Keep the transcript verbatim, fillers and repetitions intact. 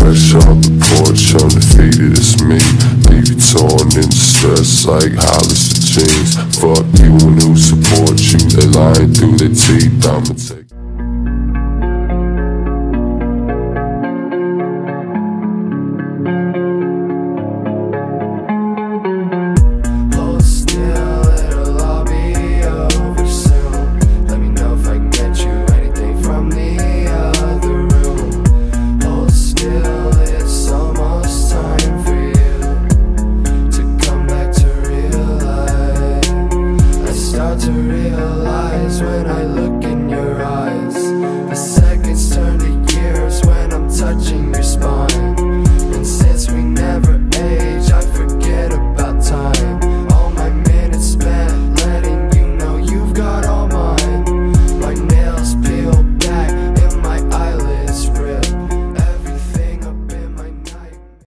fresh off the porch, undefeated, it's me. Leave you torn in distress like Hollister jeans. Fuck people who support you, they lying through their teeth. I'ma take